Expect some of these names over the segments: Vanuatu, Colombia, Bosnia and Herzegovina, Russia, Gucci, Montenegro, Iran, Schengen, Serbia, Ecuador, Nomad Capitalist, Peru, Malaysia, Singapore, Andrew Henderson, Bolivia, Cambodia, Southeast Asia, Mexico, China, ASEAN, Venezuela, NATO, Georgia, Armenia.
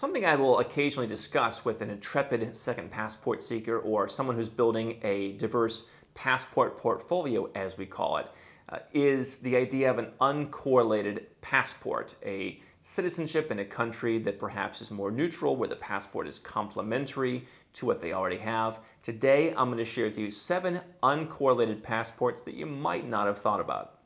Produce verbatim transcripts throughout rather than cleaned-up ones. Something I will occasionally discuss with an intrepid second passport seeker or someone who's building a diverse passport portfolio, as we call it, uh, is the idea of an uncorrelated passport, a citizenship in a country that perhaps is more neutral, where the passport is complementary to what they already have. Today, I'm going to share with you seven uncorrelated passports that you might not have thought about.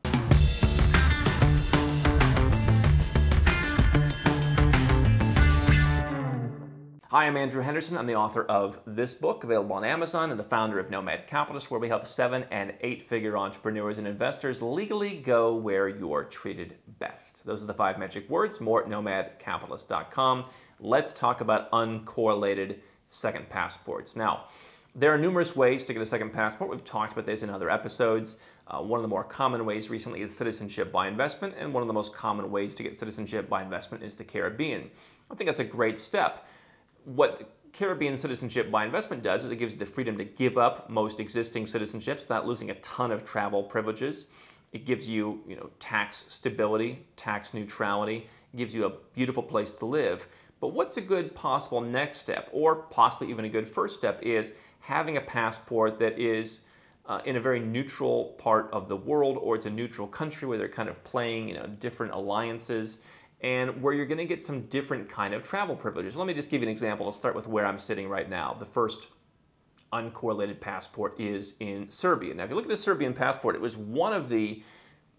Hi, I'm Andrew Henderson. I'm the author of this book, available on Amazon, and the founder of Nomad Capitalist, where we help seven and eight-figure entrepreneurs and investors legally go where you're treated best. Those are the five magic words. More at nomad capitalist dot com. Let's talk about uncorrelated second passports. Now, there are numerous ways to get a second passport. We've talked about this in other episodes. Uh, one of the more common ways recently is citizenship by investment, and one of the most common ways to get citizenship by investment is the Caribbean. I think that's a great step. What the Caribbean citizenship by investment does is it gives you the freedom to give up most existing citizenships without losing a ton of travel privileges. It gives you, you know, tax stability, tax neutrality. It gives you a beautiful place to live. But what's a good possible next step, or possibly even a good first step, is having a passport that is uh, in a very neutral part of the world, or it's a neutral country where they're kind of playing, you know, different alliances, and where you're going to get some different kind of travel privileges. Let me just give you an example. I'll start with where I'm sitting right now. The first uncorrelated passport is in Serbia. Now, if you look at the Serbian passport, it was one of the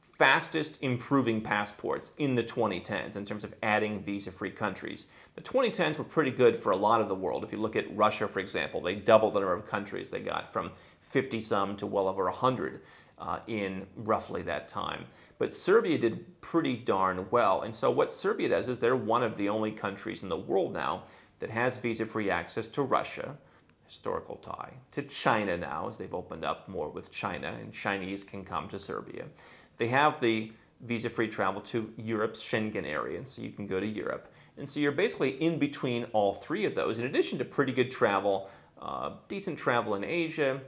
fastest improving passports in the twenty tens in terms of adding visa-free countries. The twenty tens were pretty good for a lot of the world. If you look at Russia, for example, they doubled the number of countries they got from fifty some to well over one hundred. Uh, in roughly that time. But Serbia did pretty darn well. And so what Serbia does is they're one of the only countries in the world now that has visa-free access to Russia, historical tie, to China now, as they've opened up more with China, and Chinese can come to Serbia. They have the visa-free travel to Europe's Schengen area, and so you can go to Europe. And so you're basically in between all three of those, in addition to pretty good travel, uh, decent travel in Asia,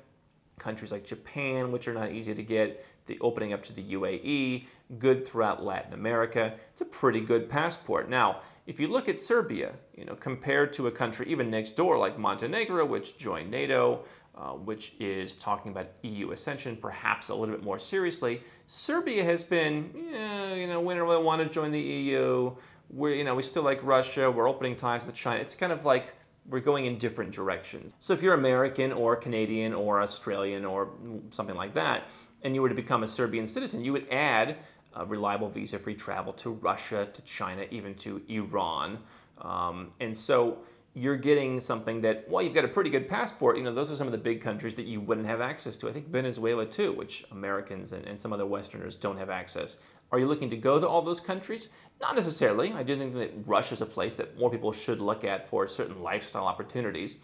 countries like Japan, which are not easy to get, the opening up to the U A E, good throughout Latin America. It's a pretty good passport. Now, if you look at Serbia, you know, compared to a country even next door like Montenegro, which joined NATO, uh, which is talking about E U accession perhaps a little bit more seriously, Serbia has been, yeah, you know, we don't really want to join the E U. We're, you know, we still like Russia. We're opening ties with China. It's kind of like we're going in different directions. So if you're American or Canadian or Australian or something like that, and you were to become a Serbian citizen, you would add uh, reliable visa-free travel to Russia, to China, even to Iran. Um, and so you're getting something that, well, you've got a pretty good passport. You know, those are some of the big countries that you wouldn't have access to. I think Venezuela too, which Americans and, and some other Westerners don't have access. Are you looking to go to all those countries? Not necessarily. I do think that Russia is a place that more people should look at for certain lifestyle opportunities.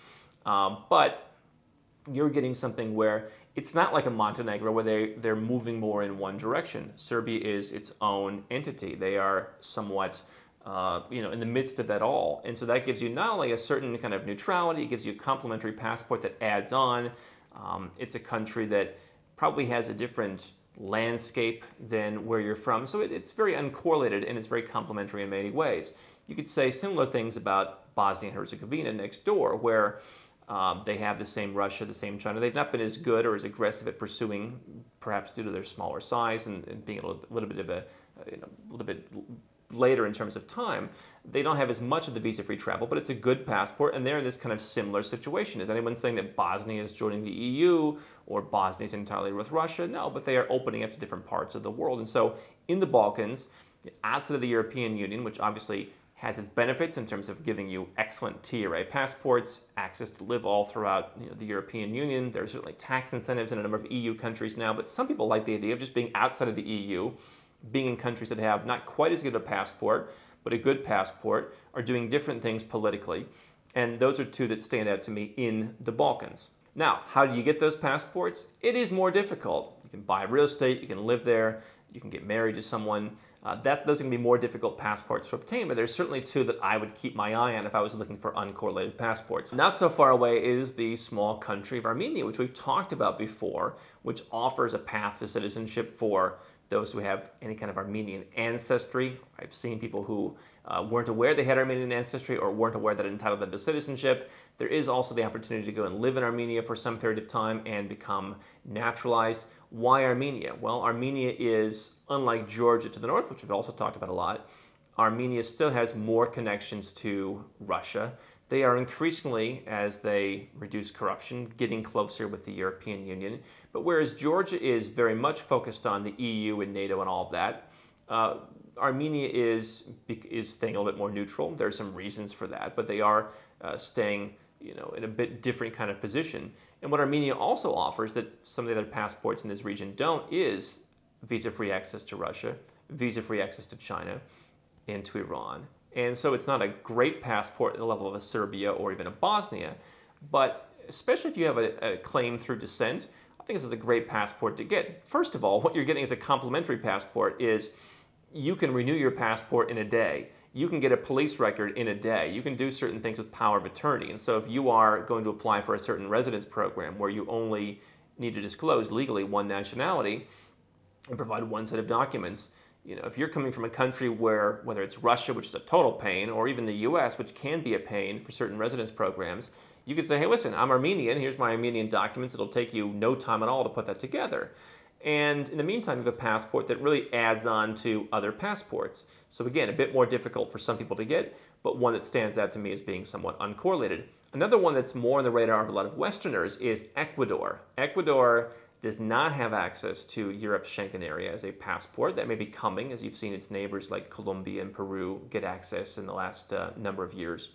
Um, but you're getting something where it's not like a Montenegro where they, they're moving more in one direction. Serbia is its own entity. They are somewhat uh, you know, in the midst of that all. And so that gives you not only a certain kind of neutrality, it gives you a complementary passport that adds on. Um, it's a country that probably has a different landscape than where you're from. So it, it's very uncorrelated, and it's very complementary in many ways. You could say similar things about Bosnia and Herzegovina next door, where um, they have the same Russia, the same China. They've not been as good or as aggressive at pursuing, perhaps due to their smaller size and, and being a little, little bit of a, you know, a little bit later in terms of time. They don't have as much of the visa-free travel, but it's a good passport, and they're in this kind of similar situation. Is anyone saying that Bosnia is joining the E U or Bosnia is entirely with Russia? No, but they are opening up to different parts of the world. And so in the Balkans, outside of the European Union, which obviously has its benefits in terms of giving you excellent T R A passports, access to live all throughout, you know, the European Union. There are certainly tax incentives in a number of E U countries now, but some people like the idea of just being outside of the E U, being in countries that have not quite as good a passport, but a good passport, are doing different things politically. And those are two that stand out to me in the Balkans. Now, how do you get those passports? It is more difficult. You can buy real estate, you can live there, you can get married to someone. Uh, that, those are going to be more difficult passports to obtain, but there's certainly two that I would keep my eye on if I was looking for uncorrelated passports. Not so far away is the small country of Armenia, which we've talked about before, which offers a path to citizenship for those who have any kind of Armenian ancestry. I've seen people who uh, weren't aware they had Armenian ancestry or weren't aware that it entitled them to citizenship. There is also the opportunity to go and live in Armenia for some period of time and become naturalized. Why Armenia? Well, Armenia is, unlike Georgia to the north, which we've also talked about a lot, Armenia still has more connections to Russia. They are increasingly, as they reduce corruption, getting closer with the European Union. But whereas Georgia is very much focused on the E U and NATO and all of that, uh, Armenia is, is staying a little bit more neutral. There are some reasons for that, but they are uh, staying, you know, in a bit different kind of position. And what Armenia also offers that some of the other passports in this region don't is visa-free access to Russia, visa-free access to China, and to Iran. And so it's not a great passport at the level of a Serbia or even a Bosnia, but especially if you have a, a claim through descent, I think this is a great passport to get. First of all, what you're getting as a complimentary passport is you can renew your passport in a day. You can get a police record in a day. You can do certain things with power of attorney. And so if you are going to apply for a certain residence program where you only need to disclose legally one nationality and provide one set of documents, you know, if you're coming from a country where, whether it's Russia, which is a total pain, or even the U S, which can be a pain for certain residence programs, you could say, hey, listen, I'm Armenian, here's my Armenian documents, it'll take you no time at all to put that together. And in the meantime, you have a passport that really adds on to other passports. So again, a bit more difficult for some people to get, but one that stands out to me as being somewhat uncorrelated. Another one that's more on the radar of a lot of Westerners is Ecuador. Ecuador does not have access to Europe's Schengen area as a passport. That may be coming, as you've seen its neighbors like Colombia and Peru get access in the last uh, number of years.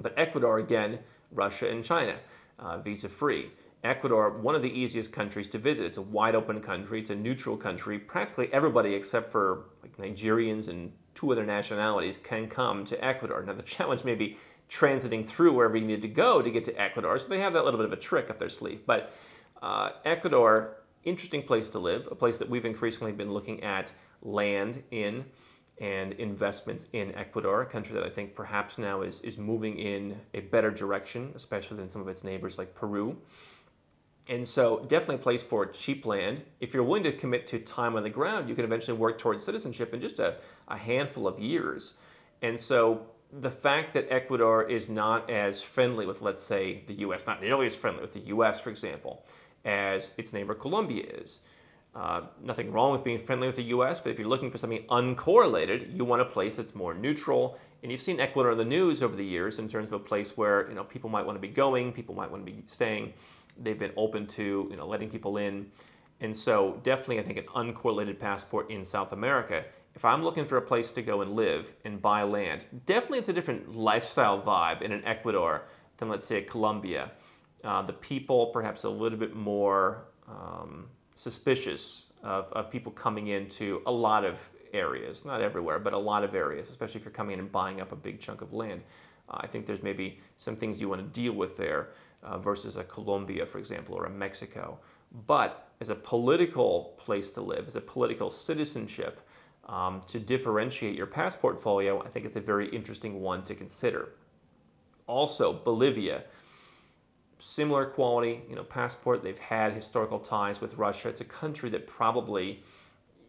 But Ecuador, again, Russia and China, uh, visa-free. Ecuador, one of the easiest countries to visit. It's a wide-open country. It's a neutral country. Practically everybody except for like Nigerians and two other nationalities can come to Ecuador. Now, the challenge may be transiting through wherever you need to go to get to Ecuador, so they have that little bit of a trick up their sleeve. But Uh, Ecuador, interesting place to live, a place that we've increasingly been looking at land in and investments in Ecuador, a country that I think perhaps now is, is moving in a better direction, especially than some of its neighbors like Peru. And so definitely a place for cheap land. If you're willing to commit to time on the ground, you can eventually work towards citizenship in just a, a handful of years. And so the fact that Ecuador is not as friendly with, let's say, the U S, not nearly as friendly with the U S, for example, as its neighbor Colombia is. Uh, nothing wrong with being friendly with the U S, but if you're looking for something uncorrelated, you want a place that's more neutral. And you've seen Ecuador in the news over the years in terms of a place where, you know, people might want to be going, people might want to be staying. They've been open to, you know, letting people in. And so definitely I think an uncorrelated passport in South America. If I'm looking for a place to go and live and buy land, definitely it's a different lifestyle vibe in an Ecuador than, let's say, Colombia. Uh, the people perhaps a little bit more um, suspicious of, of people coming into a lot of areas, not everywhere, but a lot of areas, especially if you're coming in and buying up a big chunk of land. Uh, I think there's maybe some things you want to deal with there uh, versus a Colombia, for example, or a Mexico. But as a political place to live, as a political citizenship, um, to differentiate your passport portfolio, I think it's a very interesting one to consider. Also, Bolivia. Similar quality, you know, passport. They've had historical ties with Russia. It's a country that probably,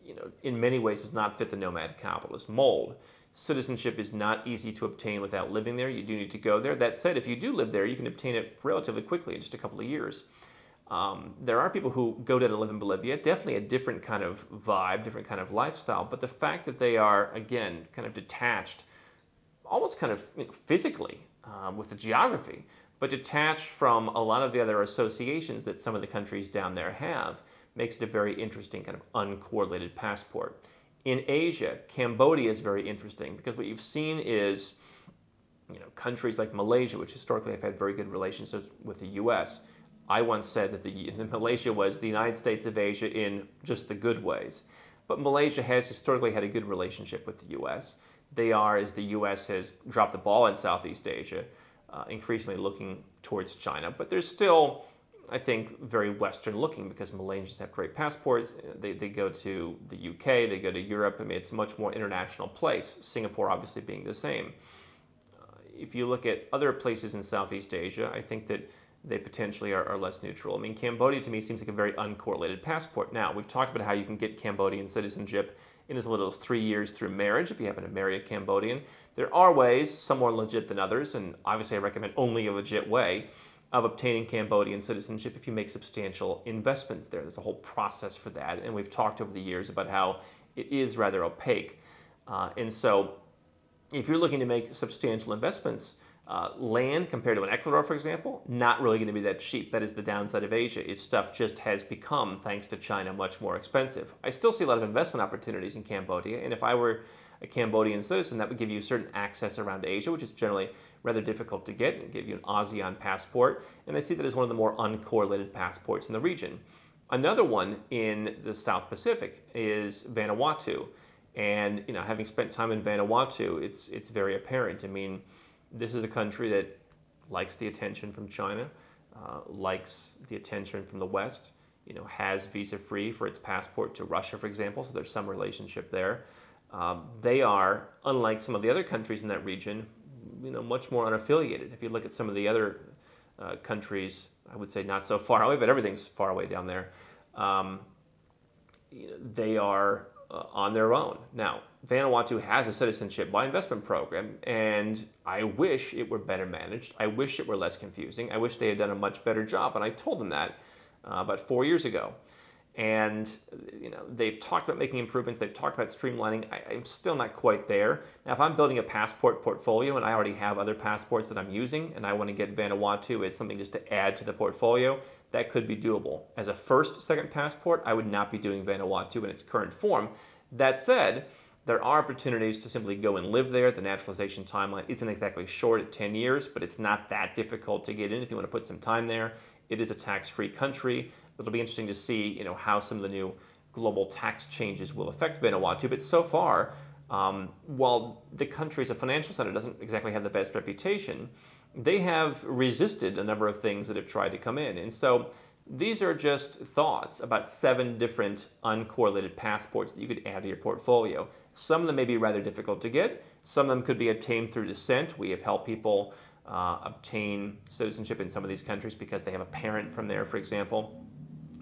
you know, in many ways does not fit the nomad capitalist mold. Citizenship is not easy to obtain without living there. You do need to go there. That said, if you do live there, you can obtain it relatively quickly in just a couple of years. Um, there are people who go down and live in Bolivia. Definitely a different kind of vibe, different kind of lifestyle. But the fact that they are, again, kind of detached, almost kind of, you know, physically um, with the geography, but detached from a lot of the other associations that some of the countries down there have, makes it a very interesting kind of uncorrelated passport. In Asia, Cambodia is very interesting because what you've seen is, you know, countries like Malaysia, which historically have had very good relationships with the U S. I once said that the, the Malaysia was the United States of Asia in just the good ways. But Malaysia has historically had a good relationship with the U S. They are, as the U S has dropped the ball in Southeast Asia, Uh, increasingly looking towards China, but they're still, I think, very Western looking because Malaysians have great passports. They, they go to the U K, they go to Europe. I mean, it's a much more international place, Singapore obviously being the same. Uh, if you look at other places in Southeast Asia, I think that they potentially are, are less neutral. I mean, Cambodia to me seems like a very uncorrelated passport. Now, we've talked about how you can get Cambodian citizenship in as little as three years through marriage if you happen to marry a Cambodian. There are ways, some more legit than others, and obviously I recommend only a legit way of obtaining Cambodian citizenship if you make substantial investments there. There's a whole process for that, and we've talked over the years about how it is rather opaque. Uh, and so if you're looking to make substantial investments, Uh, land compared to an Ecuador, for example, not really going to be that cheap. That is the downside of Asia, is stuff just has become, thanks to China, much more expensive. I still see a lot of investment opportunities in Cambodia, and if I were a Cambodian citizen, that would give you certain access around Asia, which is generally rather difficult to get, and give you an ASEAN passport, and I see that as one of the more uncorrelated passports in the region. Another one in the South Pacific is Vanuatu, and you know, having spent time in Vanuatu, it's, it's very apparent. I mean, this is a country that likes the attention from China, uh, likes the attention from the West, you know, has visa-free for its passport to Russia, for example, so there's some relationship there. Um, they are, unlike some of the other countries in that region, you know, much more unaffiliated. If you look at some of the other uh, countries, I would say not so far away, but everything's far away down there, um, you know, they are uh, on their own. Now, Vanuatu has a citizenship by investment program, and I wish it were better managed. I wish it were less confusing. I wish they had done a much better job, and I told them that uh, about four years ago. And you know, they've talked about making improvements. They've talked about streamlining. I, I'm still not quite there. Now, if I'm building a passport portfolio, and I already have other passports that I'm using, and I want to get Vanuatu as something just to add to the portfolio, that could be doable. As a first, second passport, I would not be doing Vanuatu in its current form. That said, there are opportunities to simply go and live there. The naturalization timeline isn't exactly short at ten years, but it's not that difficult to get in if you want to put some time there. It is a tax-free country. It'll be interesting to see, you know, how some of the new global tax changes will affect Vanuatu. But so far, um, while the country as a financial center doesn't exactly have the best reputation, they have resisted a number of things that have tried to come in. And so these are just thoughts about seven different uncorrelated passports that you could add to your portfolio. Some of them may be rather difficult to get. Some of them could be obtained through descent. We have helped people uh, obtain citizenship in some of these countries because they have a parent from there, for example.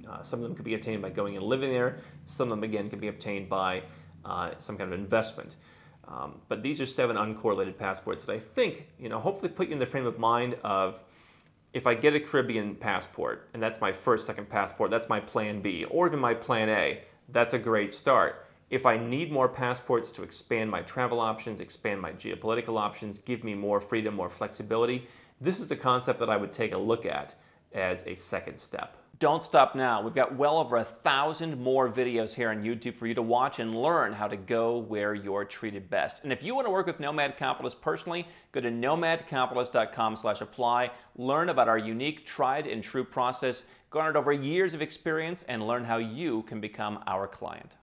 Uh, some of them could be obtained by going and living there. Some of them, again, could be obtained by uh, some kind of investment. Um, but these are seven uncorrelated passports that I think, you know, hopefully put you in the frame of mind of, if I get a Caribbean passport, and that's my first, second passport, that's my plan B, or even my plan A, that's a great start. If I need more passports to expand my travel options, expand my geopolitical options, give me more freedom, more flexibility, this is the concept that I would take a look at as a second step. Don't stop now. We've got well over a thousand more videos here on YouTube for you to watch and learn how to go where you're treated best. And if you want to work with Nomad Capitalist personally, go to nomad capitalist dot com slash apply. Learn about our unique, tried and true process, garnered over years of experience, and learn how you can become our client.